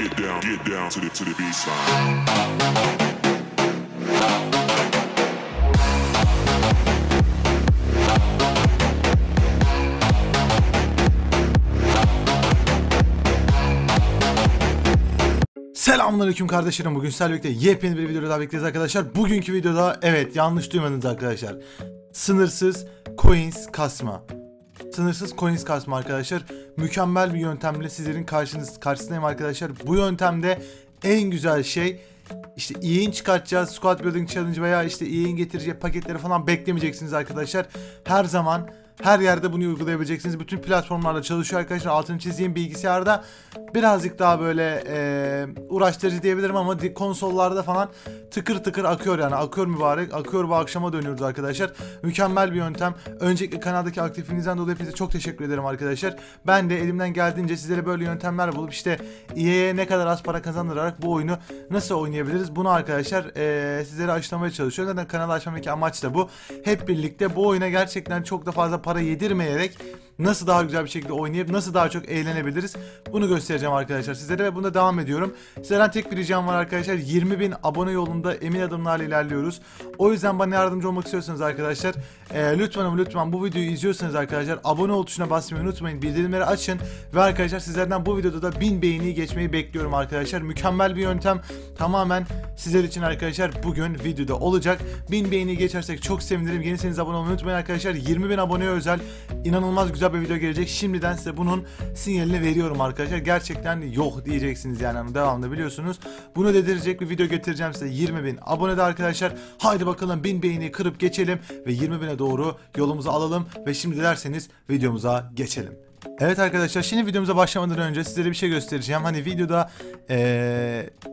Get down to the baseline. Selamünaleyküm kardeşlerim. Bugün sizlerle birlikte yepyeni bir videoda daha bekleriz arkadaşlar. Bugünkü videoda evet yanlış duymadınız arkadaşlar. Sınırsız coins kasma. Sınırsız coins kasma arkadaşlar. Mükemmel bir yöntemle sizlerin karşısındayım arkadaşlar. Bu yöntemde en güzel şey işte EA'in çıkartacağı Squad Building Challenge veya işte EA'in getireceği paketleri falan beklemeyeceksiniz arkadaşlar. Her zaman her yerde bunu uygulayabileceksiniz. Bütün platformlarda çalışıyor arkadaşlar. Altını çizeyim, bilgisayarda birazcık daha böyle uğraştırıcı diyebilirim ama konsollarda falan tıkır tıkır akıyor yani. Akıyor mübarek. Akıyor, bu akşama dönüyoruz arkadaşlar. Mükemmel bir yöntem. Öncelikle kanaldaki aktifliğinizden dolayı hepinize çok teşekkür ederim arkadaşlar. Ben de elimden geldiğince sizlere böyle yöntemler bulup işte EA'ye ne kadar az para kazandırarak bu oyunu nasıl oynayabiliriz bunu arkadaşlar sizlere açıklamaya çalışıyorum. Zaten kanalı açmamdaki amaç da bu. Hep birlikte bu oyuna gerçekten çok da fazla para yedirmeyerek nasıl daha güzel bir şekilde oynayıp nasıl daha çok eğlenebiliriz bunu göstereceğim arkadaşlar sizlere ve bunda devam ediyorum. Sizlerden tek bir ricam var arkadaşlar, 20.000 abone yolunda emin adımlarla ilerliyoruz. O yüzden bana yardımcı olmak istiyorsanız arkadaşlar lütfen bu videoyu izliyorsanız arkadaşlar abone ol tuşuna basmayı unutmayın, bildirimleri açın ve arkadaşlar sizlerden bu videoda da 1000 beğeni geçmeyi bekliyorum arkadaşlar. Mükemmel bir yöntem, tamamen sizler için arkadaşlar bugün videoda olacak. 1000 beğeni geçersek çok sevinirim. Yeniseniz abone olmayı unutmayın arkadaşlar. 20.000 aboneye özel inanılmaz güzel bir video gelecek. Şimdiden size bunun sinyalini veriyorum arkadaşlar. Gerçekten yok diyeceksiniz yani devamlı, biliyorsunuz. Bunu dedirecek bir video getireceğim size. 20.000 abonede arkadaşlar. Haydi bakalım 1000 beğeni kırıp geçelim ve 20.000'e doğru yolumuzu alalım ve şimdi dilerseniz videomuza geçelim. Evet arkadaşlar, şimdi videomuza başlamadan önce sizlere bir şey göstereceğim. Hani videoda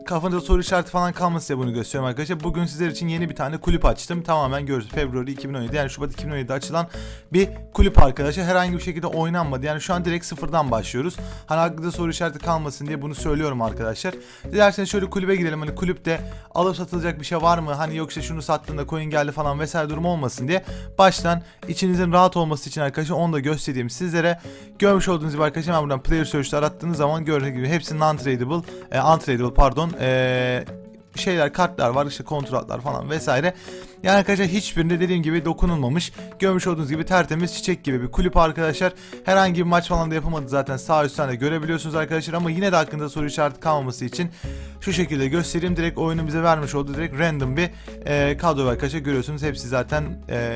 kafanızda soru işareti falan kalmasın size bunu gösteriyorum arkadaşlar. Bugün sizler için yeni bir tane kulüp açtım. Tamamen gördüğünüz February 2017 yani Şubat 2017'de açılan bir kulüp arkadaşlar. Herhangi bir şekilde oynanmadı. Yani şu an direkt sıfırdan başlıyoruz. Hani aklınızda soru işareti kalmasın diye bunu söylüyorum arkadaşlar. Dilerseniz şöyle kulübe girelim. Hani kulüpte alıp satılacak bir şey var mı? Hani yok işte şunu sattığında coin geldi falan vesaire durum olmasın diye. Baştan içinizin rahat olması için arkadaşlar onu da göstereyim sizlere. Görmüş olduğunuz gibi arkadaşlar ben buradan player search'te arattığınız zaman gördüğünüz gibi hepsi non-tradable şeyler, kartlar var işte, kontratlar falan vesaire. Yani arkadaşlar hiçbirinde dediğim gibi dokunulmamış. Görmüş olduğunuz gibi tertemiz çiçek gibi bir kulüp arkadaşlar. Herhangi bir maç falan da yapılmadı zaten, sağ üstten de görebiliyorsunuz arkadaşlar ama yine de hakkında soru işareti kalmaması için şu şekilde göstereyim. Direkt oyunu bize vermiş oldu. Direkt random bir kadro var arkadaşlar, görüyorsunuz hepsi zaten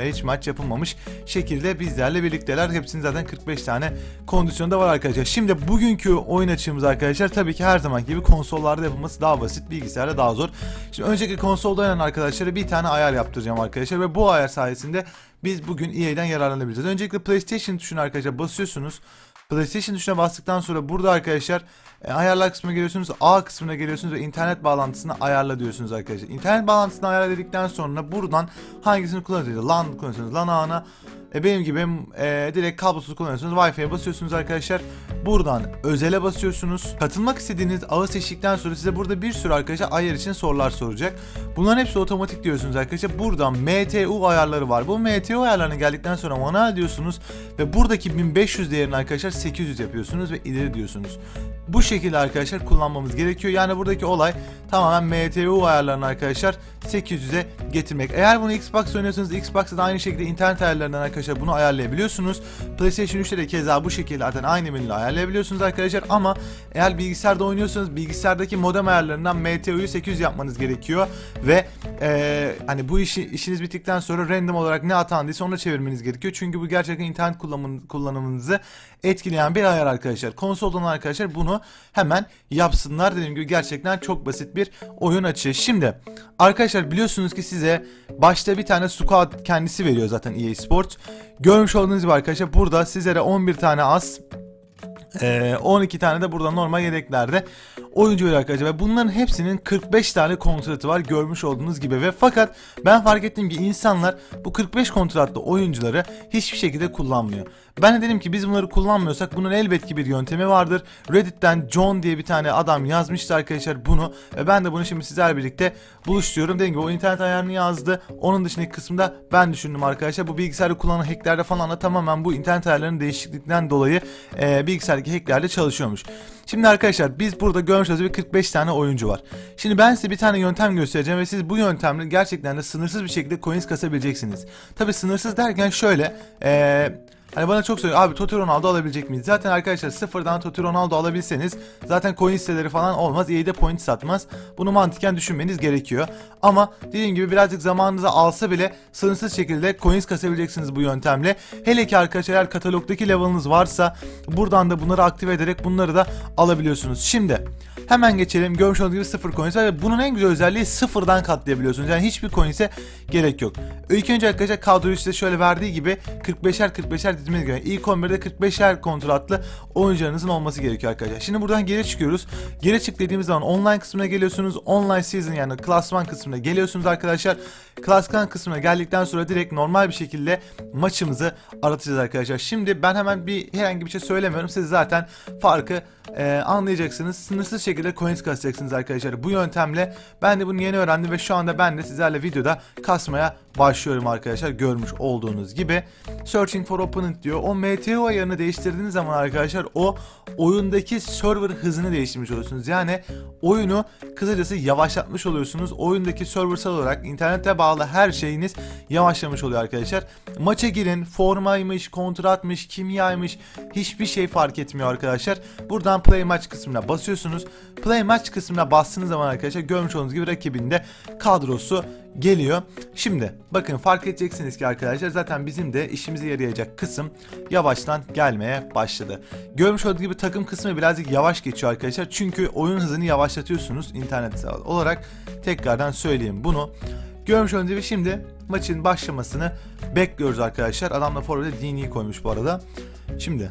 hiç maç yapılmamış şekilde bizlerle birlikteler. Hepsinin zaten 45 tane kondisyonda var arkadaşlar. Şimdi bugünkü oyun açığımız arkadaşlar tabii ki her zamanki gibi konsollarda yapılması daha basit, bilgisayarda daha zor. Şimdi önceki konsolda oynayan arkadaşlara bir tane ayar yaptıracağım arkadaşlar ve bu ayar sayesinde biz bugün EA'den yararlanabileceğiz. Öncelikle PlayStation tuşuna arkadaşlar basıyorsunuz. PlayStation tuşuna bastıktan sonra burada arkadaşlar ayarlar kısmına geliyorsunuz, A kısmına geliyorsunuz ve internet bağlantısını ayarla diyorsunuz arkadaşlar. İnternet bağlantısını ayarla dedikten sonra buradan hangisini kullanıyorsunuz? LAN kullanıyorsunuz, LAN ağına. Benim gibi direkt kablosuz kullanıyorsunuz. Wi-Fi'ye basıyorsunuz arkadaşlar. Buradan özele basıyorsunuz. Katılmak istediğiniz ağı seçtikten sonra size burada bir sürü arkadaşlar ayar için sorular soracak. Bunların hepsi otomatik diyorsunuz arkadaşlar. Buradan MTU ayarları var. Bu MTU ayarlarına geldikten sonra manuel diyorsunuz ve buradaki 1500 değerini arkadaşlar 800 yapıyorsunuz ve ileri diyorsunuz. Bu şekilde arkadaşlar kullanmamız gerekiyor. Yani buradaki olay tamamen MTU ayarlarını arkadaşlar 800'e getirmek. Eğer bunu Xbox oynuyorsanız Xbox'ta da aynı şekilde internet ayarlarından arkadaşlar bunu ayarlayabiliyorsunuz. PlayStation 3'te de keza bu şekilde zaten aynı menüyle ayarlayabiliyorsunuz arkadaşlar ama eğer bilgisayarda oynuyorsanız bilgisayardaki modem ayarlarından MTU'yu 800 yapmanız gerekiyor ve hani bu işiniz bittikten sonra random olarak ne atandıysa ona çevirmeniz gerekiyor. Çünkü bu gerçekten internet kullanımınızı etkileyen bir ayar arkadaşlar. Konsoldan arkadaşlar bunu hemen yapsınlar. Dediğim gibi gerçekten çok basit bir oyun açığı. Şimdi arkadaşlar biliyorsunuz ki size başta bir tane squad kendisi veriyor zaten EA Sports. Görmüş olduğunuz gibi arkadaşlar burada sizlere 11 tane as, 12 tane de burada normal yedeklerde oyuncu var arkadaşlar ve bunların hepsinin 45 tane kontratı var görmüş olduğunuz gibi ve fakat ben fark ettim ki insanlar bu 45 kontratlı oyuncuları hiçbir şekilde kullanmıyor. Ben de dedim ki biz bunları kullanmıyorsak bunun elbet ki bir yöntemi vardır. Reddit'ten John diye bir tane adam yazmıştı arkadaşlar bunu ve ben de bunu şimdi sizlerle birlikte buluşturuyorum. Dediğim gibi o internet ayarını yazdı. Onun dışındaki kısımda ben düşündüm arkadaşlar. Bu bilgisayarda kullanılan hacklerde falan da tamamen bu internet ayarlarının değişikliğinden dolayı bilgisayardaki hacklerle çalışıyormuş. Şimdi arkadaşlar biz burada görmüş olduğunuz gibi 45 tane oyuncu var. Şimdi ben size bir tane yöntem göstereceğim ve siz bu yöntemle gerçekten de sınırsız bir şekilde coins kasabileceksiniz. Tabi sınırsız derken şöyle hani bana çok soruyor abi Totti Ronaldo alabilecek miyiz? Zaten arkadaşlar sıfırdan Totti Ronaldo alabilseniz zaten coin listeleri falan olmaz. EA'de point satmaz. Bunu mantıken düşünmeniz gerekiyor. Ama dediğim gibi birazcık zamanınızı alsa bile sınırsız şekilde coins kasabileceksiniz bu yöntemle. Hele ki arkadaşlar eğer katalogdaki level'ınız varsa buradan da bunları aktive ederek bunları da alabiliyorsunuz. Şimdi hemen geçelim. Görmüş olduğunuz gibi sıfır coins var ve bunun en güzel özelliği sıfırdan katlayabiliyorsunuz. Yani hiçbir coins'e gerek yok. İlk önce arkadaşlar kadroyu size şöyle verdiği gibi 45'er dediğimiz gibi ilk 11'de 45'er kontratlı oyuncularınızın olması gerekiyor arkadaşlar. Şimdi buradan geri çıkıyoruz. Geri çık dediğimiz zaman online kısmına geliyorsunuz. Online season yani class 1 kısmına geliyorsunuz arkadaşlar. Class 1 kısmına geldikten sonra direkt normal bir şekilde maçımızı aratacağız arkadaşlar. Şimdi ben hemen herhangi bir şey söylemiyorum. Siz zaten farkı anlayacaksınız. Sınırsız şekilde coins kasacaksınız arkadaşlar bu yöntemle. Ben de bunu yeni öğrendim ve şu anda ben de sizlerle videoda kasmaya başlıyorum arkadaşlar. Görmüş olduğunuz gibi searching for opponent diyor. O MTO ayarını değiştirdiğiniz zaman arkadaşlar o oyundaki server hızını değiştirmiş oluyorsunuz. Yani oyunu kısacası yavaşlatmış oluyorsunuz. Oyundaki serversal olarak internete bağlı her şeyiniz yavaşlamış oluyor arkadaşlar. Maça girin, formaymış, kontratmış, kimyaymış hiçbir şey fark etmiyor arkadaşlar. Buradan play match kısmına basıyorsunuz. Play match kısmına bastığınız zaman arkadaşlar görmüş olduğunuz gibi rakibinde kadrosu geliyor. Şimdi bakın fark edeceksiniz ki arkadaşlar zaten bizim de işimize yarayacak kısım yavaştan gelmeye başladı. Görmüş olduğunuz gibi takım kısmı birazcık yavaş geçiyor arkadaşlar. Çünkü oyun hızını yavaşlatıyorsunuz internet olarak. Tekrardan söyleyeyim bunu. Görmüş olduğunuz gibi şimdi maçın başlamasını bekliyoruz arkadaşlar. Adamla forvete Dini'yi koymuş bu arada. Şimdi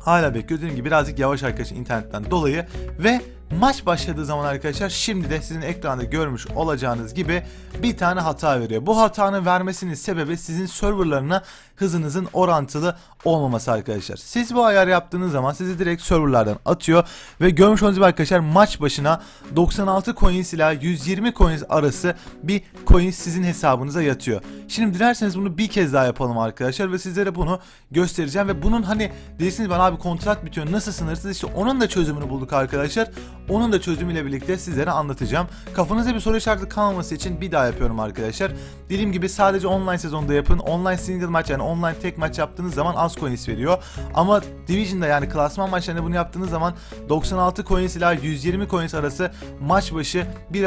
hala beklediğim gibi birazcık yavaş arkadaşlar internetten dolayı ve maç başladığı zaman arkadaşlar şimdi de sizin ekranda görmüş olacağınız gibi bir tane hata veriyor. Bu hatanın vermesinin sebebi sizin serverlarına hızınızın orantılı olmaması arkadaşlar. Siz bu ayarı yaptığınız zaman sizi direkt serverlardan atıyor ve görmüş olduğunuz gibi arkadaşlar maç başına 96 coins ile 120 coins arası bir coins sizin hesabınıza yatıyor. Şimdi dilerseniz bunu bir kez daha yapalım arkadaşlar ve sizlere bunu göstereceğim ve bunun hani dersiniz ben abi kontrat bitiyor nasıl sınırsız işte onun da çözümünü bulduk arkadaşlar. Onun da çözümüyle birlikte sizlere anlatacağım. Kafanızda bir soru işareti kalmaması için bir daha yapıyorum arkadaşlar. Dediğim gibi sadece online sezonda yapın. Online single maç yani online tek maç yaptığınız zaman az coins veriyor. Ama Division'da yani klasman maçlarında bunu yaptığınız zaman 96 coins ile 120 coins arası maç başı bir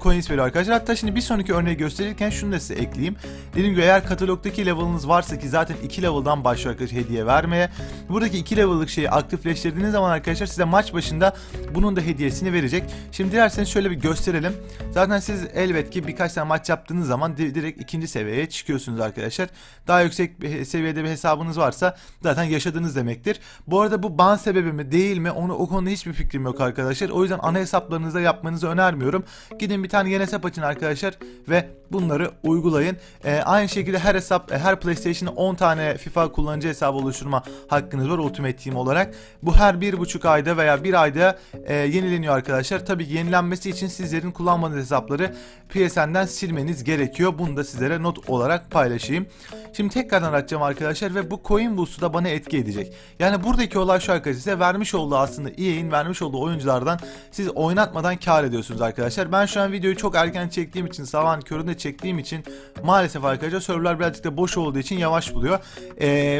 coins veriyor arkadaşlar. Hatta şimdi bir sonraki örneği gösterirken şunu da size ekleyeyim. Dediğim gibi eğer katalogdaki level'ınız varsa ki zaten 2 level'dan başlıyor arkadaşlar hediye vermeye. Buradaki 2 level'lık şeyi aktifleştirdiğiniz zaman arkadaşlar size maç başında bunun da hediyesini verecek. Şimdi dilerseniz şöyle bir gösterelim. Zaten siz elbet ki birkaç tane maç yaptığınız zaman direkt ikinci seviyeye çıkıyorsunuz arkadaşlar. Daha yüksek bir seviyede bir hesabınız varsa zaten yaşadığınız demektir. Bu arada bu ban sebebi mi değil mi onu o konuda hiçbir fikrim yok arkadaşlar. O yüzden ana hesaplarınızda yapmanızı önermiyorum. Gidin bir tane yeni hesap açın arkadaşlar ve bunları uygulayın. Aynı şekilde her hesap her PlayStation'da 10 tane FIFA kullanıcı hesabı oluşturma hakkınız var Ultimate Team olarak. Bu her 1,5 ayda veya 1 ayda yenileniyor arkadaşlar. Tabii yenilenmesi için sizlerin kullanmadığınız hesapları PSN'den silmeniz gerekiyor. Bunu da sizlere not olarak paylaşayım. Şimdi tekrardan açacağım arkadaşlar ve bu coin boost'u da bana etki edecek. Yani buradaki olay şu arkadaşlar size vermiş olduğu aslında EA'in vermiş olduğu oyunculardan siz oynatmadan kar ediyorsunuz arkadaşlar. Ben şu an videoyu çok erken çektiğim için sabahın köründe çektiğim için maalesef arkadaşlar serverlar birazcık da boş olduğu için yavaş buluyor.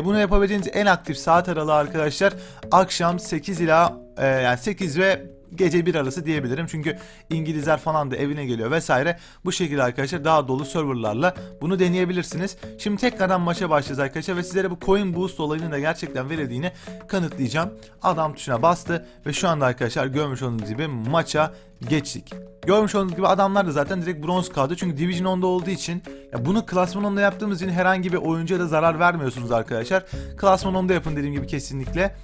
Bunu yapabileceğiniz en aktif saat aralığı arkadaşlar akşam 8 ve gece 1 arası diyebilirim çünkü İngilizler falan da evine geliyor vesaire. Bu şekilde arkadaşlar daha dolu serverlarla bunu deneyebilirsiniz. Şimdi tekrardan maça başlayacağız arkadaşlar ve sizlere bu coin boost olayının da gerçekten verildiğini kanıtlayacağım. Adam tuşuna bastı ve şu anda arkadaşlar görmüş olduğunuz gibi maça geçtik. Görmüş olduğunuz gibi adamlar da zaten direkt bronz kaldı. Çünkü Division 10'da olduğu için ya bunu Klasman 10'da yaptığımız için herhangi bir oyuncuya da zarar vermiyorsunuz arkadaşlar. Klasman 10'da yapın dediğim gibi kesinlikle.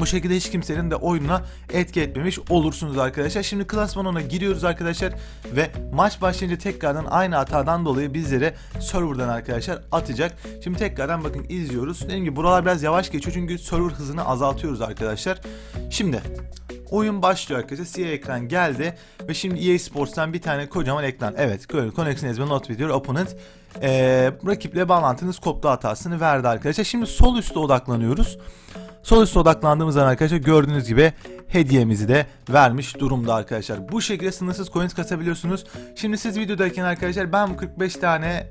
Bu şekilde hiç kimsenin de oyununa etki etmemiş olursunuz arkadaşlar. Şimdi klasman 10'a giriyoruz arkadaşlar ve maç başlayınca tekrardan aynı hatadan dolayı bizlere serverdan arkadaşlar atacak. Şimdi tekrardan bakın izliyoruz. Dediğim gibi buralar biraz yavaş geçiyor çünkü server hızını azaltıyoruz arkadaşlar. Şimdi oyun başlıyor arkadaşlar. Siyah ekran geldi ve şimdi EA Sports'tan bir tane kocaman ekran. Evet, connection has been not with your opponent. Rakiple bağlantınız koptu hatasını verdi arkadaşlar. Şimdi sol üstte odaklanıyoruz. Sonuçta odaklandığımız zaman arkadaşlar gördüğünüz gibi hediyemizi de vermiş durumda arkadaşlar. Bu şekilde sınırsız coins kasabiliyorsunuz. Şimdi siz videodayken arkadaşlar ben bu 45 tane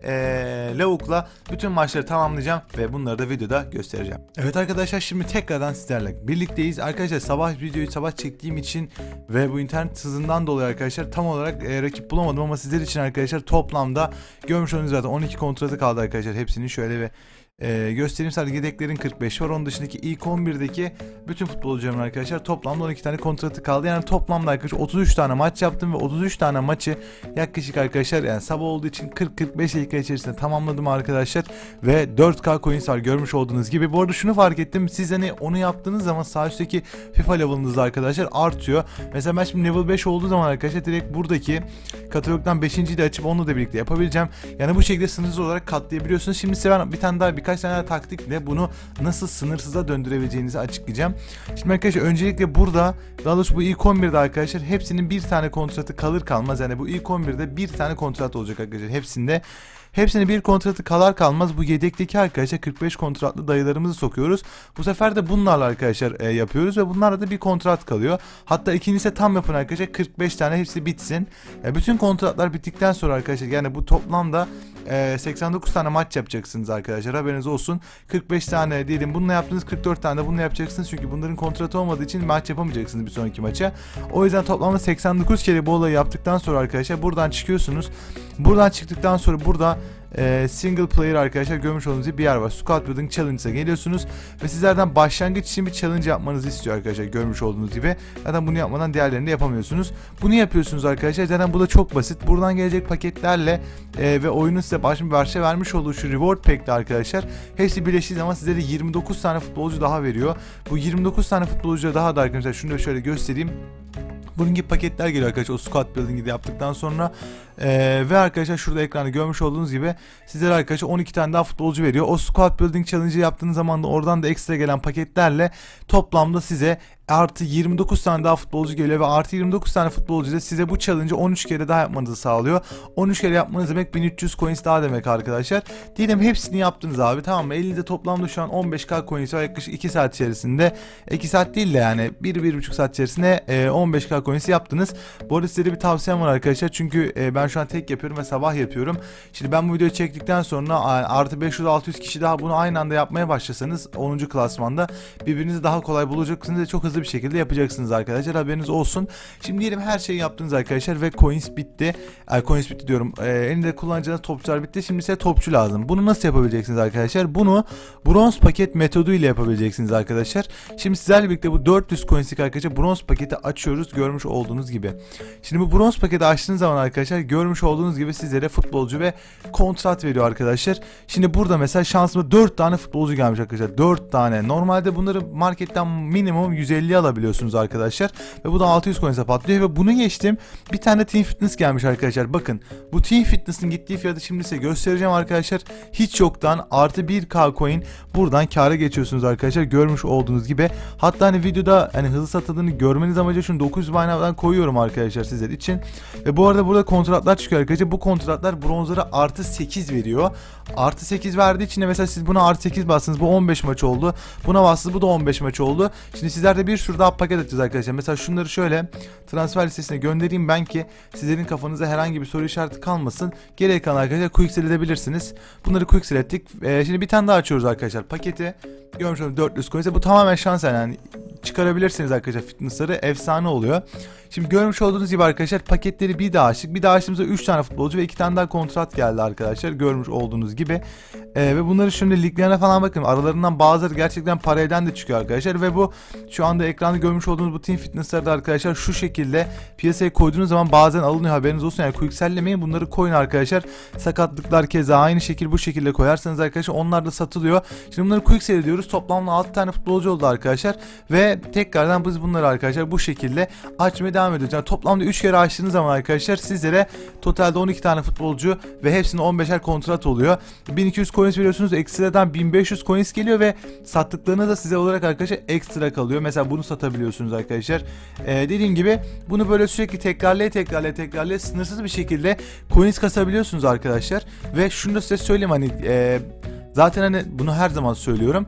lavukla bütün maçları tamamlayacağım ve bunları da videoda göstereceğim. Evet arkadaşlar, şimdi tekrardan sizlerle birlikteyiz. Arkadaşlar sabah videoyu sabah çektiğim için ve bu internet hızından dolayı arkadaşlar tam olarak rakip bulamadım ama sizler için arkadaşlar toplamda görmüş olduğunuz zaten 12 kontratı kaldı arkadaşlar. Hepsini şöyle ve göstereyim. Sadece yedeklerin 45 var. Onun dışındaki ilk 11'deki bütün futbolcuların arkadaşlar toplamda 12 tane kontratı kaldı. Yani toplamda arkadaşlar 33 tane maç yaptım ve 33 tane maçı yaklaşık arkadaşlar yani sabah olduğu için 40-45 dakika içerisinde tamamladım arkadaşlar. Ve 4K coins var görmüş olduğunuz gibi. Bu arada şunu fark ettim. Siz hani onu yaptığınız zaman sağ üstteki FIFA level'ınızda arkadaşlar artıyor. Mesela ben şimdi level 5 olduğu zaman arkadaşlar direkt buradaki katalogdan 5.'yi de açıp onu da birlikte yapabileceğim. Yani bu şekilde sınırsız olarak katlayabiliyorsunuz. Şimdi size ben bir tane daha birkaç tane taktikle bunu nasıl sınırsıza döndürebileceğinizi açıklayacağım. Şimdi arkadaşlar öncelikle burada, daha doğrusu bu ilk 11'de arkadaşlar hepsinin bir tane kontratı kalır kalmaz, yani bu ilk 11'de bir tane kontrat olacak arkadaşlar hepsinde. Hepsini bir kontratı kalar kalmaz bu yedekteki arkadaşlar 45 kontratlı dayılarımızı sokuyoruz. Bu sefer de bunlarla arkadaşlar yapıyoruz ve bunlarla da bir kontrat kalıyor. Hatta ikincisi tam yapın arkadaşlar, 45 tane hepsi bitsin. Bütün kontratlar bittikten sonra arkadaşlar yani bu toplamda 89 tane maç yapacaksınız arkadaşlar, haberiniz olsun. 45 tane diyelim bununla yaptınız, 44 tane de bununla yapacaksınız çünkü bunların kontratı olmadığı için maç yapamayacaksınız bir sonraki maça. O yüzden toplamda 89 kere bu olayı yaptıktan sonra arkadaşlar buradan çıkıyorsunuz. Buradan çıktıktan sonra burada single player arkadaşlar görmüş olduğunuz bir yer var. Squad Building Challenge'a geliyorsunuz ve sizlerden başlangıç için bir challenge yapmanızı istiyor arkadaşlar görmüş olduğunuz gibi. Zaten bunu yapmadan diğerlerini de yapamıyorsunuz. Bunu yapıyorsunuz arkadaşlar. Zaten bu da çok basit. Buradan gelecek paketlerle ve oyunun size başta vermiş olduğu şu reward pack'le arkadaşlar hepsi birleştiği zaman sizlere 29 tane futbolcu daha veriyor. Bu 29 tane futbolcu daha da arkadaşlar şunu da şöyle göstereyim. Bunun gibi paketler geliyor arkadaşlar o squad building'i de yaptıktan sonra ve arkadaşlar şurada ekranda görmüş olduğunuz gibi sizlere arkadaşlar 12 tane daha futbolcu veriyor. O squad building challenge'ı yaptığınız zaman da oradan da ekstra gelen paketlerle toplamda size artı 29 tane daha futbolcu geliyor ve artı 29 tane futbolcu da size bu challenge'ı 13 kere daha yapmanızı sağlıyor. 13 kere yapmanız demek 1300 coins daha demek arkadaşlar. Diyelim hepsini yaptınız abi, tamam mı? Elinizde toplamda şu an 15k coins var. Yaklaşık 2 saat içerisinde, 2 saat değil de yani 1-1,5 saat içerisinde 15k coins yaptınız. Bu arada size de bir tavsiyem var arkadaşlar. Çünkü ben şu an tek yapıyorum ve sabah yapıyorum. Şimdi ben bu videoyu çektikten sonra artı 500-600 kişi daha bunu aynı anda yapmaya başlasanız 10. klasmanda birbirinizi daha kolay bulacaksınız ve çok hızlı bir şekilde yapacaksınız arkadaşlar, haberiniz olsun. Şimdi diyelim her şeyi yaptınız arkadaşlar ve coins bitti. Coins bitti diyorum. Elinde kullanacağınız topçular bitti. Şimdi size topçu lazım. Bunu nasıl yapabileceksiniz arkadaşlar? Bunu bronz paket metodu ile yapabileceksiniz arkadaşlar. Şimdi sizlerle birlikte bu 400 coins'lik arkadaşlar bronz paketi açıyoruz görmüş olduğunuz gibi. Şimdi bu bronz paketi açtığınız zaman arkadaşlar görmüş olduğunuz gibi sizlere futbolcu ve kontrat veriyor arkadaşlar. Şimdi burada mesela şansıma 4 tane futbolcu gelmiş arkadaşlar. 4 tane. Normalde bunları marketten minimum 150 alabiliyorsunuz arkadaşlar ve bu da 600 coins'e patlıyor ve bunu geçtim. Bir tane Team Fitness gelmiş arkadaşlar. Bakın bu Team Fitness'in gittiği fiyatı şimdi size göstereceğim arkadaşlar. Hiç yoktan artı 1k coin buradan kâra geçiyorsunuz arkadaşlar görmüş olduğunuz gibi. Hatta hani videoda hani hızlı satıldığını görmeniz amacı şunu 900 baynavdan koyuyorum arkadaşlar sizler için. Ve bu arada burada kontratlar çıkıyor arkadaşlar. Bu kontratlar bronzlara artı 8 veriyor. Artı 8 verdiği için de mesela siz buna artı 8 bastınız. Bu 15 maç oldu. Buna bastınız. Bu da 15 maç oldu. Şimdi sizler de bir sürü daha paket atacağız arkadaşlar. Mesela şunları şöyle transfer listesine göndereyim ben ki sizlerin kafanıza herhangi bir soru işareti kalmasın. Geriye kalan arkadaşlar quick sell edebilirsiniz. Bunları quick sell ettik. Şimdi bir tane daha açıyoruz arkadaşlar. Paketi görmüş olduğunuz 400 coins. Bu tamamen şans yani. Çıkarabilirsiniz arkadaşlar fitnessları. Efsane oluyor. Şimdi görmüş olduğunuz gibi arkadaşlar paketleri bir daha açtık. Bir daha açtığımızda 3 tane futbolcu ve 2 tane daha kontrat geldi arkadaşlar. Görmüş olduğunuz gibi. Ve bunları şimdi liglerine falan bakın. Aralarından bazıları gerçekten para eden de çıkıyor arkadaşlar. Ve bu şu anda ekranda görmüş olduğunuz bu team fitnessları da arkadaşlar şu şekilde piyasaya koyduğunuz zaman bazen alınıyor, haberiniz olsun. Yani yüksellemeyin, bunları koyun arkadaşlar. Sakatlıklar keza aynı şekil bu şekilde koyarsanız arkadaşlar onlar da satılıyor. Şimdi bunları quicksell ediyoruz. Toplamda 6 tane futbolcu oldu arkadaşlar. Ve tekrardan biz bunları arkadaşlar bu şekilde açmaya devam ediyoruz. Yani toplamda 3 kere açtığınız zaman arkadaşlar sizlere totalde 12 tane futbolcu ve hepsine 15'er kontrat oluyor. 1200 coins veriyorsunuz. Ekstradan 1500 coins geliyor ve sattıklarınız da size olarak arkadaşlar ekstra kalıyor. Mesela bunu satabiliyorsunuz arkadaşlar. Dediğim gibi bunu böyle sürekli tekrarlaya sınırsız bir şekilde coins kasabiliyorsunuz arkadaşlar. Ve şunu da size söyleyeyim hani zaten hani bunu her zaman söylüyorum.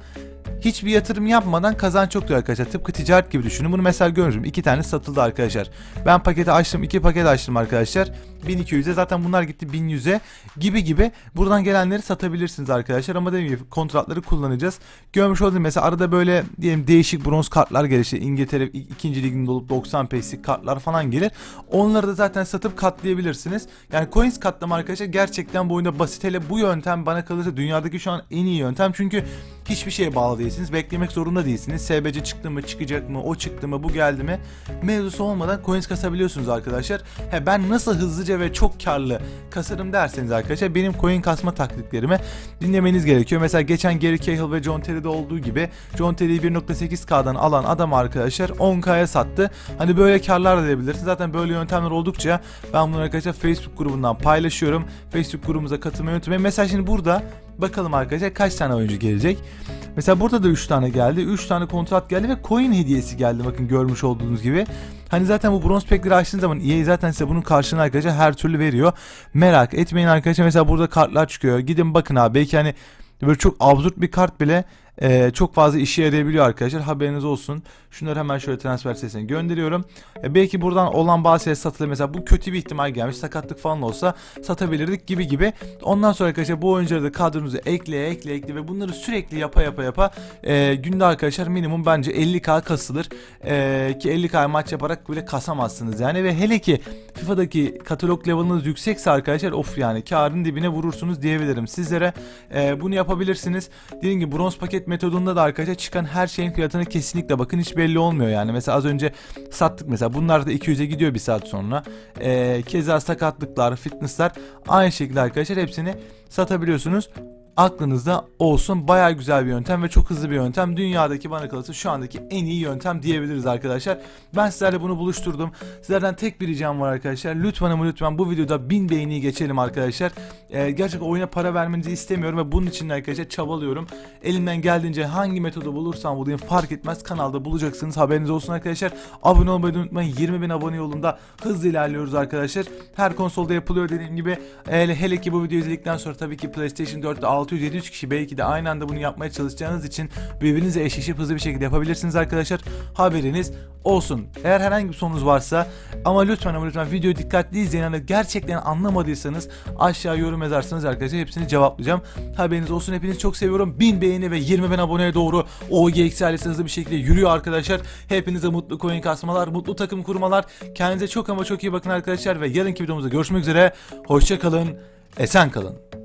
Hiçbir yatırım yapmadan kazanç yoktur arkadaşlar. Tıpkı ticaret gibi düşünün. Bunu mesela görürüm. 2 tane satıldı arkadaşlar. Ben paketi açtım. 2 paket açtım arkadaşlar. 1200'e zaten bunlar gitti 1100'e gibi gibi. Buradan gelenleri satabilirsiniz arkadaşlar. Ama dediğim gibi kontratları kullanacağız. Görmüş olduğunuz mesela arada böyle diyelim değişik bronz kartlar gelir. İşte İngiltere 2. liginde olup 90 peslik kartlar falan gelir. Onları da zaten satıp katlayabilirsiniz. Yani coins katlama arkadaşlar gerçekten bu oyunda basit. Hele bu yöntem bana kalırsa dünyadaki şu an en iyi yöntem. Çünkü hiçbir şeye bağlı değilsiniz. Beklemek zorunda değilsiniz. SBC çıktı mı, çıkacak mı, o çıktı mı, bu geldi mi mevzusu olmadan coins kasabiliyorsunuz arkadaşlar. He, ben nasıl hızlıca ve çok karlı kasarım derseniz arkadaşlar benim coin kasma taktiklerimi dinlemeniz gerekiyor. Mesela geçen Gary Cahill ve John Terry'de olduğu gibi John Terry'i 1.8K'dan alan adam arkadaşlar 10K'ya sattı. Hani böyle karlar da edebilirsiniz. Zaten böyle yöntemler oldukça ben bunları arkadaşlar Facebook grubundan paylaşıyorum. Facebook grubumuza katılmayı unutmayın. Mesela şimdi burada bakalım arkadaşlar kaç tane oyuncu gelecek. Mesela burada da 3 tane geldi. 3 tane kontrat geldi ve coin hediyesi geldi. Bakın görmüş olduğunuz gibi. Hani zaten bu bronz pack'leri açtığınız zaman EA zaten size bunun karşılığını arkadaşlar her türlü veriyor. Merak etmeyin arkadaşlar. Mesela burada kartlar çıkıyor. Gidin bakın abi. Belki hani böyle çok absürt bir kart bile çok fazla işe yarayabiliyor arkadaşlar. Haberiniz olsun. Şunları hemen şöyle transfer sitesine gönderiyorum. Belki buradan olan bazı şeyler satılır. Mesela bu kötü bir ihtimal gelmiş. Sakatlık falan olsa satabilirdik gibi gibi. Ondan sonra arkadaşlar bu oyuncuları da kadronuza ekle ve bunları sürekli yapa günde arkadaşlar minimum bence 50K kasılır. Ki 50K maç yaparak bile kasamazsınız yani. Ve hele ki FIFA'daki katalog level'ınız yüksekse arkadaşlar of yani karın dibine vurursunuz diyebilirim sizlere. Bunu yapabilirsiniz. Dediğim gibi bronz paket metodunda da arkadaşlar çıkan her şeyin fiyatını kesinlikle bakın hiç belli olmuyor yani. Mesela az önce sattık mesela bunlar da 200'e gidiyor bir saat sonra. Keza sakatlıklar, fitnessler aynı şekilde arkadaşlar hepsini satabiliyorsunuz. Aklınızda olsun. Bayağı güzel bir yöntem ve çok hızlı bir yöntem. Dünyadaki bana kalırsa şu andaki en iyi yöntem diyebiliriz arkadaşlar. Ben sizlerle bunu buluşturdum. Sizlerden tek bir ricam var arkadaşlar. Lütfen ama lütfen bu videoda 1000 beğeniyi geçelim arkadaşlar. Gerçekten oyuna para vermenizi istemiyorum ve bunun için arkadaşlar çabalıyorum. Elimden geldiğince hangi metodu bulursam bulayım fark etmez. Kanalda bulacaksınız. Haberiniz olsun arkadaşlar. Abone olmayı unutmayın. 20.000 abone yolunda hızlı ilerliyoruz arkadaşlar. Her konsolda yapılıyor dediğim gibi. Hele ki bu videoyu izledikten sonra tabii ki PlayStation 4'te 600-700 kişi belki de aynı anda bunu yapmaya çalışacağınız için birbirinize eşleşip hızlı bir şekilde yapabilirsiniz arkadaşlar. Haberiniz olsun. Eğer herhangi bir sorunuz varsa ama lütfen videoyu dikkatli izleyin. Gerçekten anlamadıysanız aşağı yorum yazarsanız arkadaşlar hepsini cevaplayacağım. Haberiniz olsun. Hepinizi çok seviyorum. 1000 beğeni ve 20.000 aboneye doğru OGX ailesi hızlı bir şekilde yürüyor arkadaşlar. Hepinize mutlu coin kasmalar, mutlu takım kurmalar. Kendinize çok ama çok iyi bakın arkadaşlar ve yarınki videomuzda görüşmek üzere. Hoşça kalın. Esen kalın.